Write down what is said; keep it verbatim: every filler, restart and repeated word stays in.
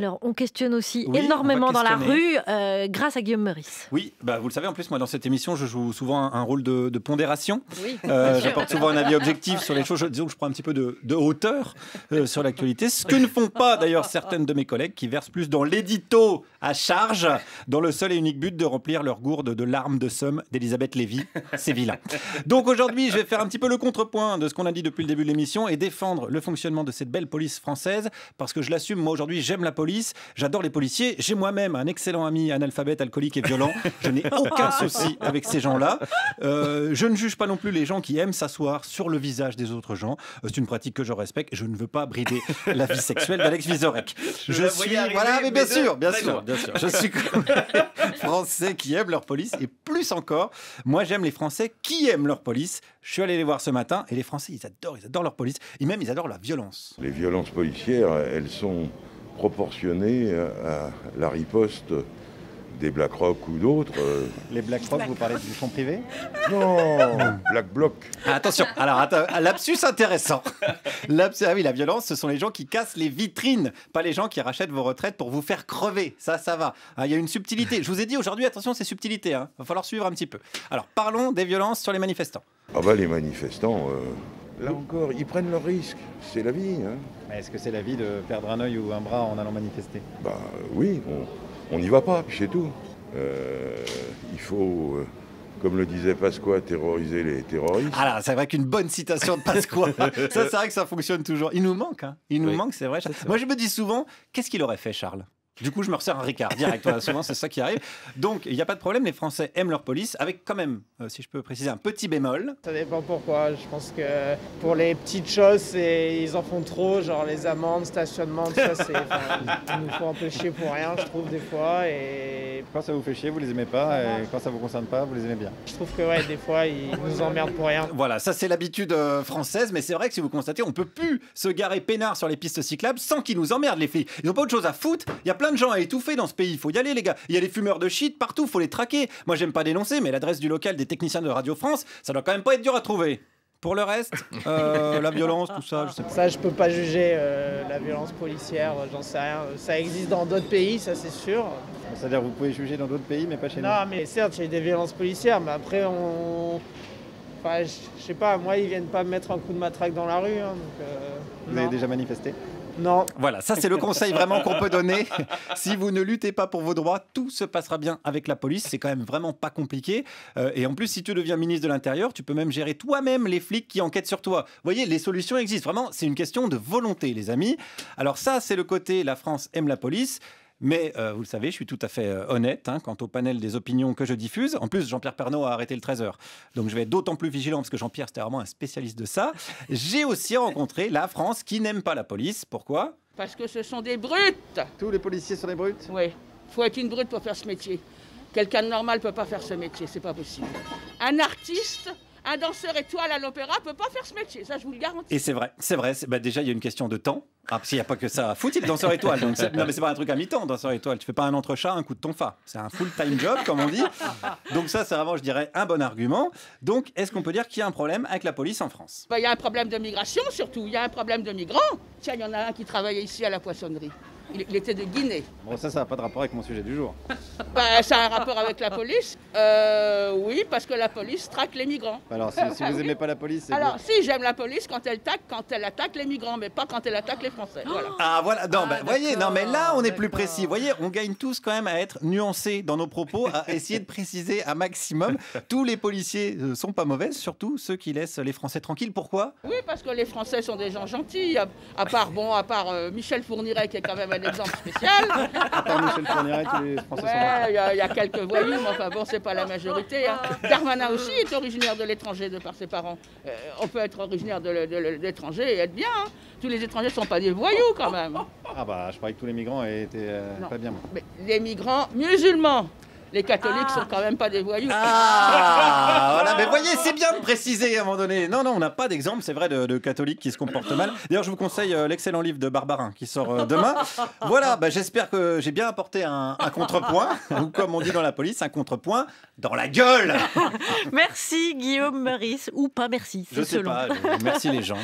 Alors, on questionne aussi oui, énormément dans la rue, euh, grâce à Guillaume Meurice. Oui, bah, vous le savez, en plus, moi, dans cette émission, je joue souvent un, un rôle de, de pondération. Oui, euh, j'apporte souvent un avis objectif sur les choses. Disons que je prends un petit peu de, de hauteur euh, sur l'actualité. Ce que ne font pas, d'ailleurs, certaines de mes collègues qui versent plus dans l'édito à charge, dans le seul et unique but de remplir leur gourde de larmes de somme d'Elisabeth Lévy. C'est vilain. Donc, aujourd'hui, je vais faire un petit peu le contrepoint de ce qu'on a dit depuis le début de l'émission et défendre le fonctionnement de cette belle police française, parce que je l'assume, moi, aujourd'hui, j'aime la police. J'adore les policiers. J'ai moi-même un excellent ami analphabète, alcoolique et violent. Je n'ai aucun souci avec ces gens-là. Euh, je ne juge pas non plus les gens qui aiment s'asseoir sur le visage des autres gens. C'est une pratique que je respecte. Je ne veux pas brider la vie sexuelle d'Alex Vizorek. Je, je suis arriver, voilà, mais bien sûr, bien sûr, bien sûr. Je suis comme les Français qui aiment leur police et plus encore, moi j'aime les Français qui aiment leur police. Je suis allé les voir ce matin et les Français, ils adorent, ils adorent leur police. Et même ils adorent la violence. Les violences policières, elles sont proportionné à la riposte des Black Rock ou d'autres. Les Black Rock, vous parlez du fonds privé? Non, Black Block. Ah, attention, alors, attends, lapsus intéressant. Lapsus, ah oui, la violence, ce sont les gens qui cassent les vitrines, pas les gens qui rachètent vos retraites pour vous faire crever. Ça, ça va. Il ah, y a une subtilité. Je vous ai dit aujourd'hui, attention, c'est subtilité. Hein. Va falloir suivre un petit peu. Alors, parlons des violences sur les manifestants. Ah bah, les manifestants... Euh... Là encore, ils prennent leur risque. C'est la vie. Hein. Est-ce que c'est la vie de perdre un œil ou un bras en allant manifester? Bah oui, on n'y va pas, puis c'est tout. Euh, il faut, euh, comme le disait Pasqua, terroriser les terroristes. Ah là, c'est vrai qu'une bonne citation de Pasqua. Ça, c'est vrai que ça fonctionne toujours. Il nous manque, hein. Il nous oui. manque, c'est vrai. Ça, moi, je me dis souvent, qu'est-ce qu'il aurait fait, Charles? Du coup, je me resserre un Ricard direct. Voilà, souvent, c'est ça qui arrive. Donc, il n'y a pas de problème. Les Français aiment leur police, avec quand même, euh, si je peux préciser, un petit bémol. Ça dépend pourquoi. Je pense que pour les petites choses, ils en font trop, genre les amendes, stationnement, tout ça. Ils nous font un peu chier pour rien, je trouve, des fois. Et quand ça vous fait chier, vous les aimez pas. Et quand ça vous concerne pas, vous les aimez bien. Je trouve que, ouais, des fois, ils nous emmerdent pour rien. Voilà, ça, c'est l'habitude euh, française. Mais c'est vrai que si vous constatez, on peut plus se garer peinard sur les pistes cyclables sans qu'ils nous emmerdent, les filles. Ils n'ont pas autre chose à foutre. Il y a plein de gens à étouffer dans ce pays, il faut y aller les gars. Il y a les fumeurs de shit partout, faut les traquer. Moi j'aime pas dénoncer, mais l'adresse du local des techniciens de Radio France, ça doit quand même pas être dur à trouver. Pour le reste, euh, la violence, tout ça, je sais pas. Ça, je peux pas juger euh, la violence policière, j'en sais rien. Ça existe dans d'autres pays, ça c'est sûr. C'est-à-dire vous pouvez juger dans d'autres pays, mais pas chez nous. Non, mais certes, il y a des violences policières, mais après on... Enfin, je sais pas, moi ils viennent pas me mettre un coup de matraque dans la rue. Hein, donc, euh, vous non. avez déjà manifesté ? Non. Voilà, ça c'est le conseil vraiment qu'on peut donner. Si vous ne luttez pas pour vos droits, tout se passera bien avec la police. C'est quand même vraiment pas compliqué. Euh, et en plus, si tu deviens ministre de l'Intérieur, tu peux même gérer toi-même les flics qui enquêtent sur toi. Vous voyez, les solutions existent. Vraiment, c'est une question de volonté, les amis. Alors ça, c'est le côté la France aime la police. Mais euh, vous le savez, je suis tout à fait euh, honnête hein, quant au panel des opinions que je diffuse. En plus, Jean-Pierre Pernaut a arrêté le treize heures. Donc je vais être d'autant plus vigilant parce que Jean-Pierre, c'était vraiment un spécialiste de ça. J'ai aussi rencontré la France qui n'aime pas la police. Pourquoi? Parce que ce sont des brutes. Tous les policiers sont des brutes? Oui. Il faut être une brute pour faire ce métier. Quelqu'un de normal ne peut pas faire ce métier, c'est pas possible. Un artiste... Un danseur étoile à l'opéra ne peut pas faire ce métier, ça je vous le garantis. Et c'est vrai, c'est vrai. Bah déjà, il y a une question de temps. Ah, parce qu'il n'y a pas que ça à foutre, il est danseur étoile. Donc non, mais c'est pas un truc à mi-temps, danseur étoile. Tu fais pas un entrechat, un coup de tonfa. C'est un full-time job, comme on dit. Donc ça, c'est vraiment, je dirais, un bon argument. Donc, est-ce qu'on peut dire qu'il y a un problème avec la police en France? Bah, y a un problème de migration, surtout. Il y a un problème de migrants. Tiens, il y en a un qui travaillait ici à la poissonnerie. Il, il était de Guinée. Bon, ça, ça n'a pas de rapport avec mon sujet du jour. Bah, ça a un rapport avec la police. Euh, oui, parce que la police traque les migrants. Alors, si, si vous n'aimez pas la police, c'est... Alors, si, j'aime la police quand elle, taque, quand elle attaque les migrants, mais pas quand elle attaque les Français. Voilà. Ah, voilà. Non, bah, ah, voyez, non, mais là, on est plus précis. Vous voyez, on gagne tous quand même à être nuancés dans nos propos, à essayer de préciser un maximum. Tous les policiers ne sont pas mauvais, surtout ceux qui laissent les Français tranquilles. Pourquoi? Oui, parce que les Français sont des gens gentils, à, à part, bon, à part euh, Michel Fourniret, qui est quand même un exemple spécial. Attends, Michel Fourniret, les Français ouais, sont... Il y, y a quelques voyous, mais enfin bon, c'est pas la majorité. Hein. Darmanin aussi est originaire de l'étranger de par ses parents. Euh, on peut être originaire de l'étranger et être bien. Hein. Tous les étrangers ne sont pas des voyous quand même. Ah bah, je croyais que tous les migrants étaient euh, pas bien. Mais les migrants musulmans. Les catholiques ah. sont quand même pas des voyous. Ah, voilà, mais voyez, c'est bien de préciser à un moment donné. Non, non, on n'a pas d'exemple, c'est vrai, de, de catholiques qui se comportent mal. D'ailleurs, je vous conseille euh, l'excellent livre de Barbarin qui sort euh, demain. Voilà, bah, j'espère que j'ai bien apporté un, un contrepoint, ou comme on dit dans la police, un contrepoint dans la gueule. Merci Guillaume Meurice, ou pas merci. Je sais selon. pas, euh, merci les gens.